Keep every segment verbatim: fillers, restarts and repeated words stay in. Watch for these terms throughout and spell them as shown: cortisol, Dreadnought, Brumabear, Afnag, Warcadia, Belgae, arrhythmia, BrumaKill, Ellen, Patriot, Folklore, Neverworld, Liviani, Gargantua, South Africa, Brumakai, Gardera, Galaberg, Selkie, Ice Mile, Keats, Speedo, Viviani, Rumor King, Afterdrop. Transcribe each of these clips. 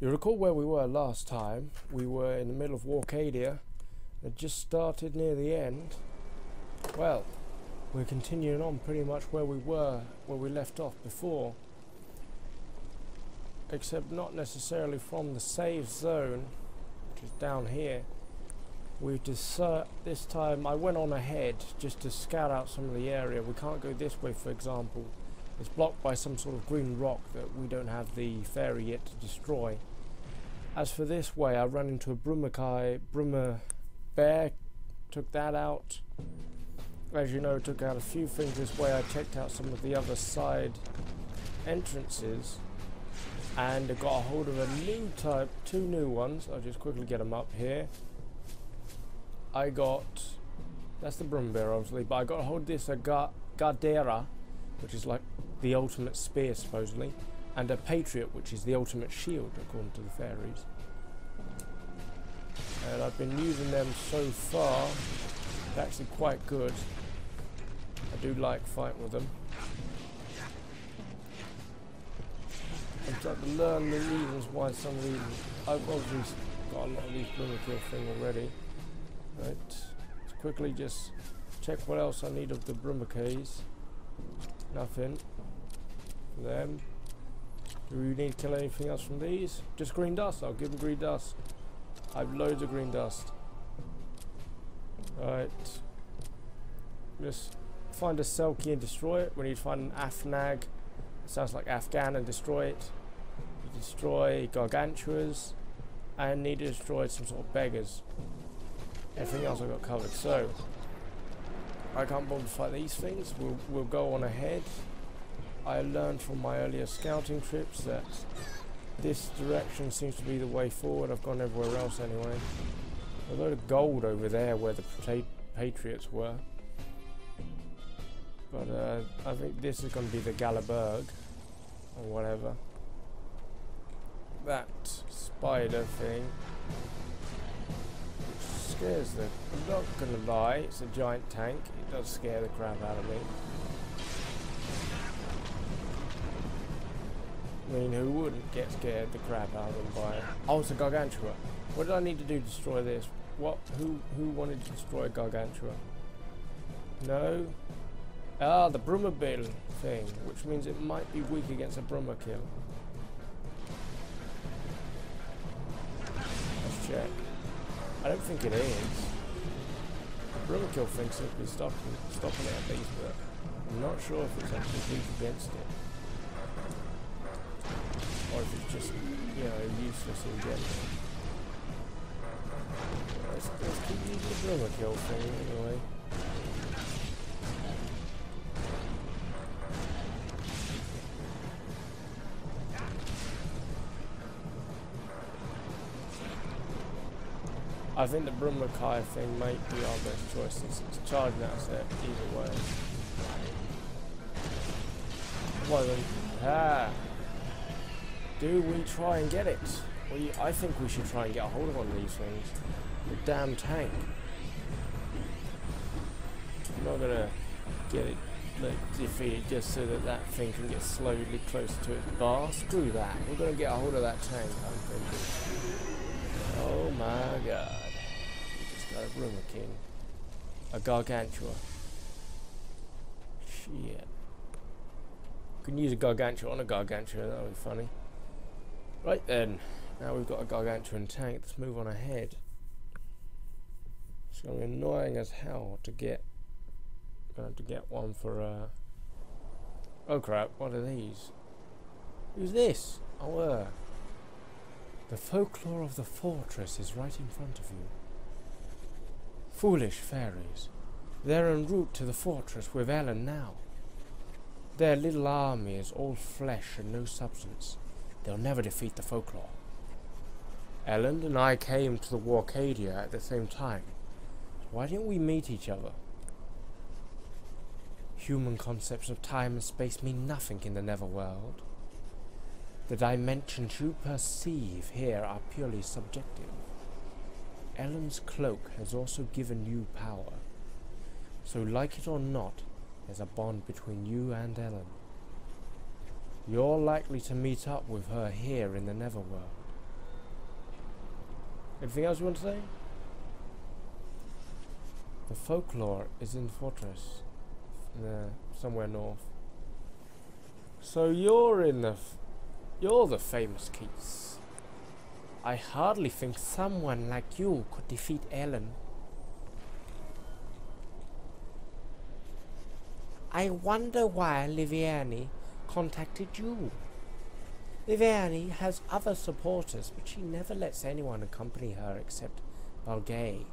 You recall where we were last time. We were in the middle of Warcadia. It just started near the end. Well, we're continuing on pretty much where we were, where we left off before. Except not necessarily from the save zone, which is down here. We've decided this time, I went on ahead just to scout out some of the area. We can't go this way, for example. It's blocked by some sort of green rock that we don't have the fairy yet to destroy. As for this way, I ran into a Brumakai, Brumabear, took that out. As you know, took out a few things this way. I checked out some of the other side entrances. And I got a hold of a new type, two new ones. I'll just quickly get them up here. I got, that's the Brumabear obviously, but I got a hold of this a Gardera, which is like the ultimate spear supposedly, and a Patriot, which is the ultimate shield according to the fairies. And I've been using them so far. They're actually quite good. I do like fighting with them. I'm trying to learn the reasons why some of these, I've obviously got a lot of these BrumaKill thing already. Right, let's quickly just check what else I need of the Brumakays. Nothing for them. Do we need to kill anything else from these? Just green dust. I'll give them green dust. I have loads of green dust. Alright, just find a Selkie and destroy it. We need to find an Afnag. Sounds like Afghan, and destroy it. We destroy Gargantuas and need to destroy some sort of beggars. Everything else I got covered, so I can't bother to fight these things. We'll, we'll go on ahead. I learned from my earlier scouting trips that this direction seems to be the way forward. I've gone everywhere else anyway. A load of gold over there where the Patriots were. But uh, I think this is going to be the Galaberg or whatever. That spider thing. Scares the, I'm not going to lie, it's a giant tank. It does scare the crap out of me. I mean, who wouldn't get scared the crap out of them by it? Oh, it's a Gargantua. What did I need to do to destroy this? What? Who, who wanted to destroy Gargantua? No? Ah, the Brumabill thing, which means it might be weak against a BrumaKill. Let's check. I don't think it is. BrumaKill thinks it'll be stopping, stopping it at least, but I'm not sure if it's actually weak against it. Or if it's just, you know, useless in general. Let's, let's keep using the BrumaKill thing anyway. I think the Brumakai thing might be our best choice since it's charging us there either way. Well then, ah, do we try and get it? We, I think we should try and get a hold of one of these things. The damn tank. I'm not gonna get it, like, defeat it just so that that thing can get slowly closer to its bar. Screw that. We're gonna get a hold of that tank, I'm thinking. Oh my god. We just got a Rumor King. A Gargantua. Shit. Couldn't use a Gargantua on a Gargantua, that would be funny. Right then, now we've got a Gargantuan tank, let's move on ahead. It's gonna be annoying as hell to get gonna have to get one for uh oh crap, what are these? Who's this? Oh uh The folklore of the fortress is right in front of you. Foolish fairies. They're en route to the fortress with Ellen now. Their little army is all flesh and no substance. They'll never defeat the folklore. Ellen and I came to the Warcadia at the same time. Why didn't we meet each other? Human concepts of time and space mean nothing in the Neverworld. The dimensions you perceive here are purely subjective. Ellen's cloak has also given you power. So like it or not, there's a bond between you and Ellen. You're likely to meet up with her here in the Neverworld. Anything else you want to say? The folklore is in the fortress. Uh, somewhere north. So you're in the... F you're the famous Keats. I hardly think someone like you could defeat Ellen. I wonder why Liviani contacted you. Viviani has other supporters, but she never lets anyone accompany her except Belgae.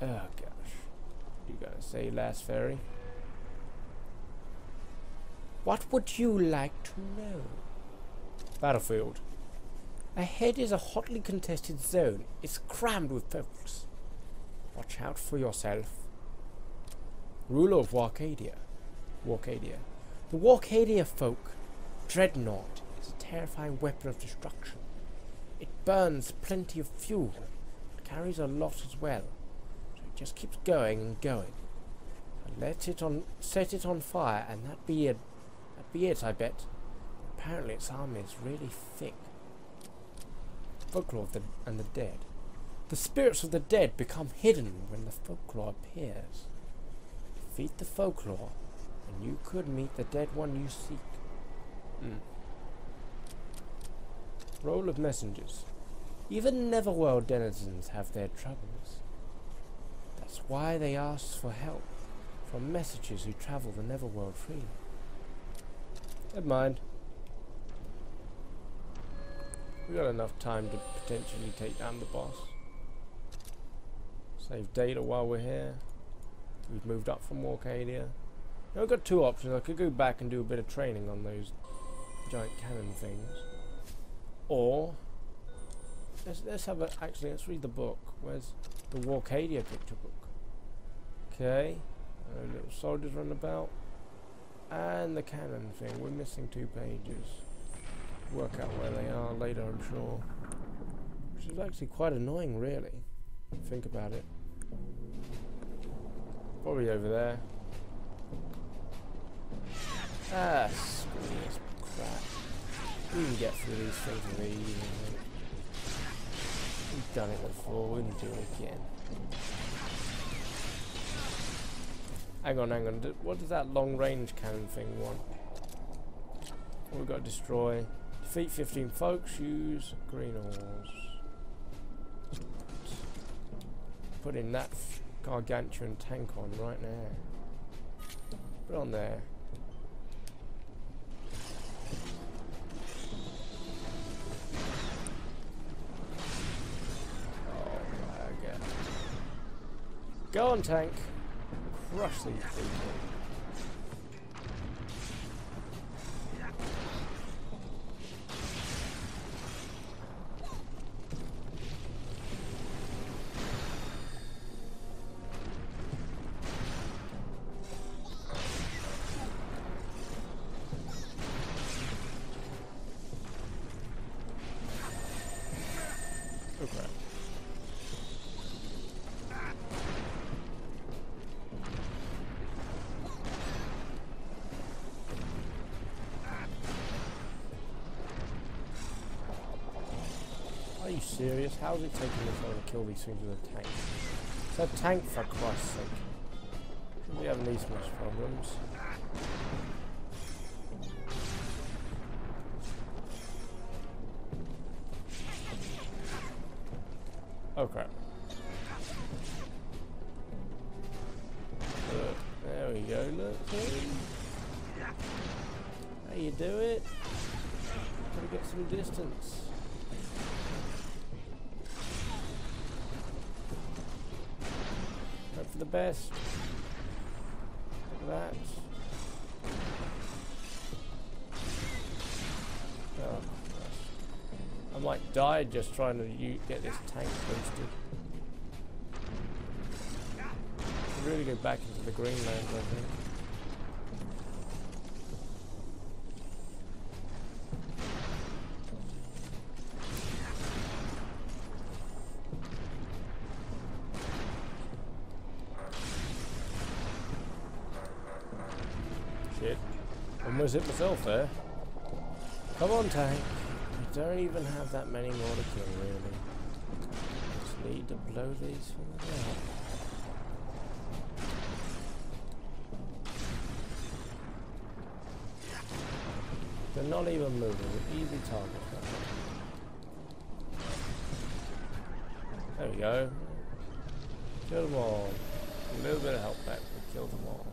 Oh gosh. You gotta say last fairy. What would you like to know? Battlefield. Ahead is a hotly contested zone. It's crammed with folks. Watch out for yourself. Ruler of Warcadia. Warcadia. The Warcadia folk Dreadnought is a terrifying weapon of destruction. It burns plenty of fuel, but carries a lot as well. So it just keeps going and going. So let it on, set it on fire, and that be it. That be it, I bet. Apparently, its armor is really thick. Folklore of the, and the dead. The spirits of the dead become hidden when the folklore appears. Defeat the folklore, and you could meet the dead one you seek. Mm. Role of messengers. Even Neverworld denizens have their troubles. That's why they ask for help from messengers who travel the Neverworld freely. Never mind. We got enough time to potentially take down the boss. Save data while we're here. We've moved up from Warcadia. Now I've got two options. I could go back and do a bit of training on those giant cannon things, or let's, let's have a actually let's read the book. Where's the Warcadia picture book? Okay, uh, little soldiers run about, and the cannon thing. We're missing two pages. Work out where they are later, I'm sure. Which is actually quite annoying, really. Think about it. Probably over there. Ah, screw this crap. We can get through these things with ease. We've done it before, we can do it again. Hang on, hang on. What does that long range cannon thing want? What we've got to destroy? Defeat fifteen folks, use green ores. Put in that gargantuan tank on right now. Put it on there. Go on, tank. Crush these people. Okay. Serious? How is it taking this long to kill these things with a tank? It's a tank, for Christ's sake. We haven't these much problems. Okay. Look, there we go. Look. See? How you do it? Gotta get some distance. The best. Like that. Oh, I might die just trying to get this tank boosted. I really go back into the green land, I think. Almost hit myself there. Come on, tank. don't even have that many more to kill, really. Just need to blow these things out. They're not even moving, an easy target. There we go. Kill them all. A little bit of help back, but kill them all.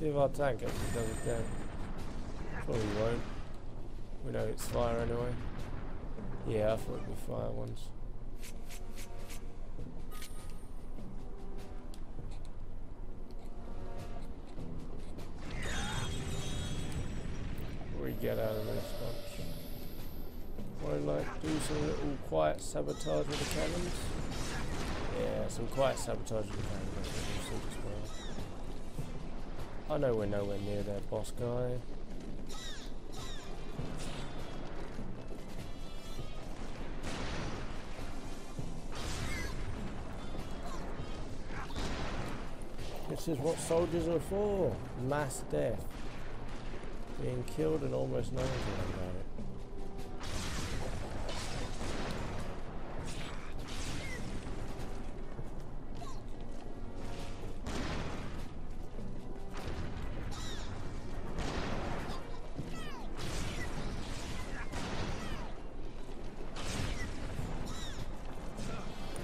See if our tank actually does it down. Probably won't. We know it's fire anyway. Yeah, I thought it was fire once. Get out of this bunch. Wanna like do some little quiet sabotage with the cannons? Yeah, some quiet sabotage with the cannons as well. I know we're nowhere near their boss guy. This is what soldiers are for. Mass death. Being killed and almost nothing about it.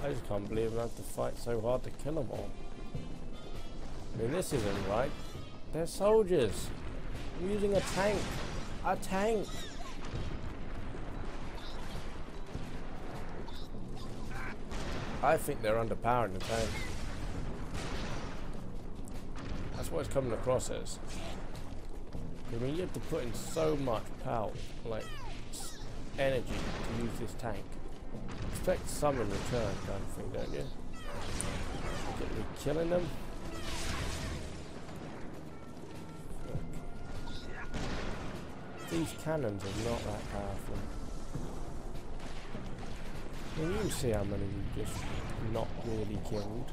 I just can't believe I have to fight so hard to kill them all. I mean, this isn't right. They're soldiers. I'm using a tank. A tank. I think they're underpowered in the tank. That's what it's coming across as. I mean, you have to put in so much power, like energy, to use this tank. Expect some in return, kind of thing, don't you? You're killing them. These cannons are not that powerful. Well, you can see how many we've just not really killed.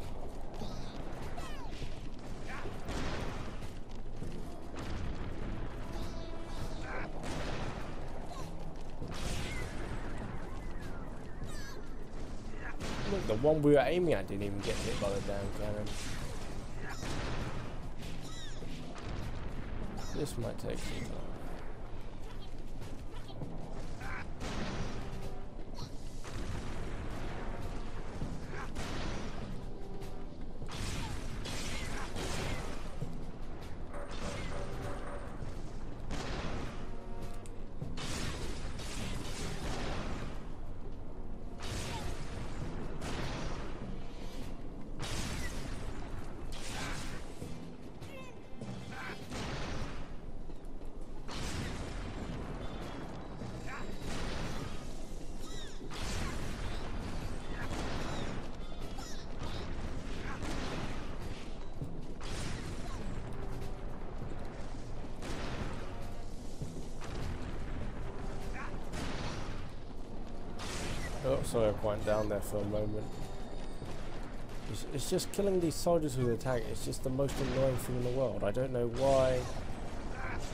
Look, the one we were aiming at didn't even get hit by the damn cannon. This might take some time. Oh, sorry, I went down there for a moment. It's, it's just killing these soldiers with a tank. It's just the most annoying thing in the world. I don't know why.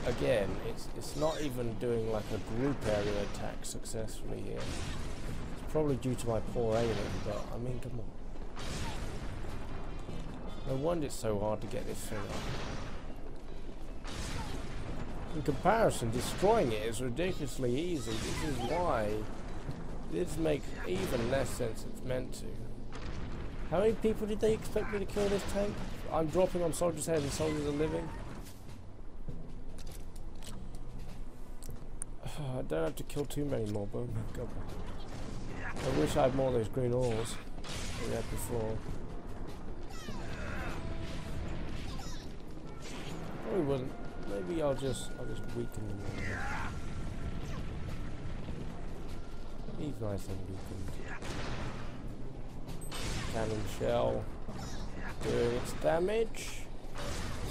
Again, it's it's not even doing like a group area attack successfully here. It's probably due to my poor aiming, but I mean, come on. No wonder it's so hard to get this thing up. In comparison, destroying it is ridiculously easy. This is why. This makes even less sense it's meant to. How many people did they expect me to kill this tank? I'm dropping on soldiers' heads and soldiers are living. Oh, I don't have to kill too many more, but God. I wish I had more of those green ores than we had before. Probably wouldn't. Maybe I'll just I'll just weaken them a little bit. These nice and weakened. Cannon shell doing its damage.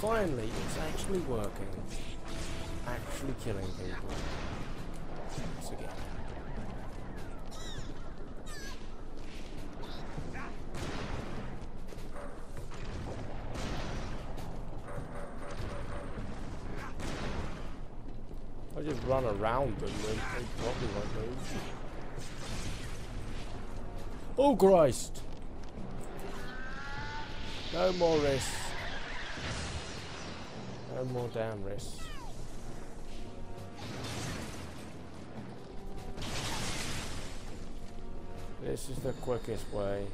Finally, it's actually working. Actually killing people. Once again. I just run around them and take coffee like those. Oh Christ! No more risks. No more damn risks. This is the quickest way.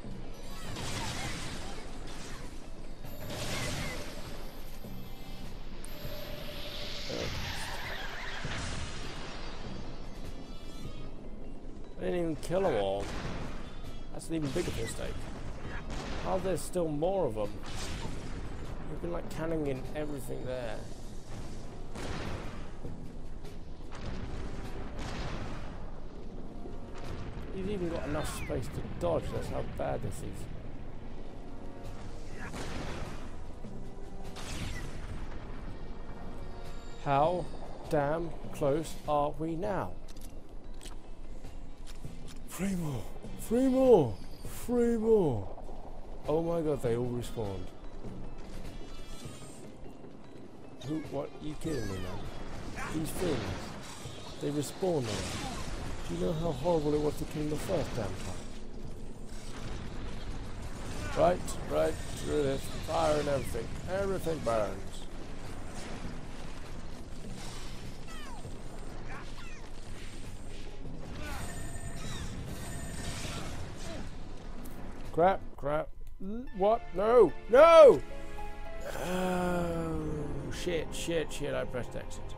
I didn't even kill them all. That's an even bigger mistake. How there's still more of them? We've been like canning in everything there. He's even got enough space to dodge, that's how bad this is. How damn close are we now? Three more! Three more! Three more! Oh my god, they all respawned. Who, what, are you kidding me now? These things, they respawn now. Do you know how horrible it was to kill the first damn time? Right, right, through this. Fire and everything. Everything burns. Crap, crap. What? No! No! Oh, shit, shit, shit. I pressed exit.